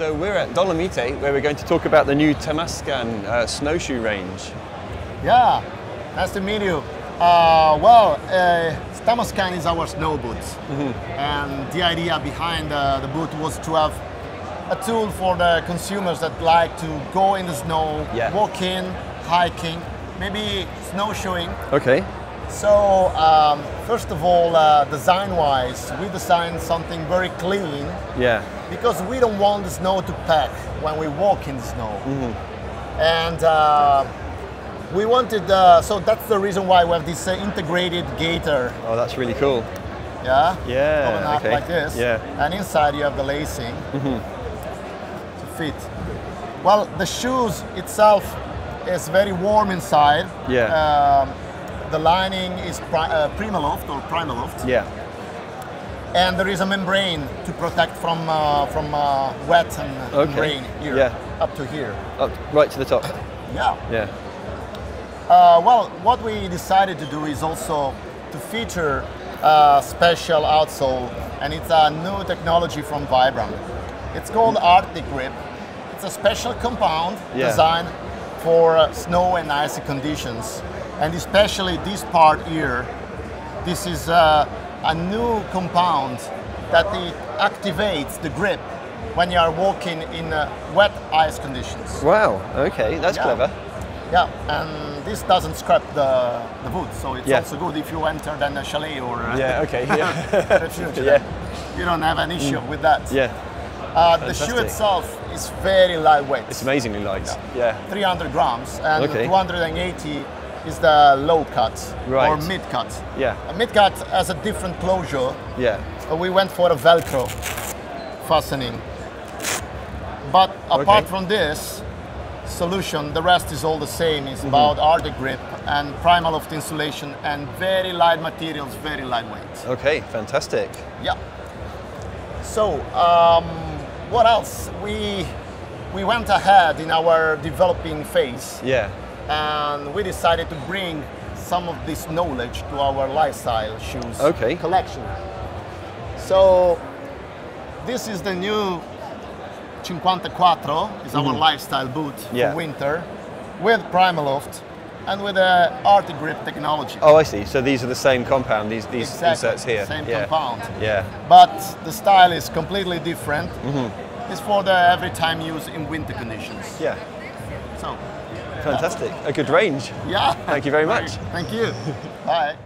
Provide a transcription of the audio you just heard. So we're at Dolomite, where we're going to talk about the new Tamascan snowshoe range. Yeah, nice to meet you. Tamascan is our snow boots. Mm-hmm. And the idea behind the boot was to have a tool for the consumers that like to go in the snow, yeah, walking, hiking, maybe snowshoeing. Okay. So first of all, design-wise, we designed something very clean. Yeah. Because we don't want the snow to pack when we walk in the snow. Mm-hmm. And we wanted, so that's the reason why we have this integrated gaiter. Oh, that's really cool. Yeah. Yeah. Coming up, okay, like this. Yeah. And inside you have the lacing, mm-hmm, to fit. Well, the shoes itself is very warm inside. Yeah. The lining is Primaloft or Primaloft. Yeah. And there is a membrane to protect from wet and, okay, and rain here, yeah, up to here. Up, right to the top. Yeah. Yeah. Well, what we decided to do is also to feature a special outsole, and it's a new technology from Vibram. It's called Arctic Grip. It's a special compound, yeah, designed for snow and icy conditions. And especially this part here, this is a new compound that it activates the grip when you are walking in wet ice conditions. Wow, okay, that's, yeah, clever. Yeah, and this doesn't scrap the boot, so it's, yeah, also good if you enter then a chalet or yeah, okay, yeah, refuge. Yeah. You don't have an issue, mm, with that. Yeah. The shoe itself is very lightweight. It's amazingly light. Yeah. Yeah. 300 grams and, okay, 280 is the low cut, right, or mid cut. Yeah. A mid cut has a different closure. Yeah. We went for a Velcro fastening. But apart, okay, from this solution, the rest is all the same. It's, mm-hmm, about Arctic Grip and Primaloft insulation and very light materials, very lightweight. Okay, fantastic. Yeah. So, what else? We went ahead in our developing phase. Yeah. And we decided to bring some of this knowledge to our lifestyle shoes, okay, collection. So this is the new Cinquantaquattro, is, mm-hmm, our lifestyle boot, yeah, for winter with Primaloft and with the Arctic Grip technology. Oh, I see. So these are the same compound, these exactly, inserts here. Same, yeah, compound. Yeah. But the style is completely different. Mm-hmm. It's for the every time use in winter conditions. Yeah. So fantastic. A good range. Yeah. Thank you very much. Thank you. Bye.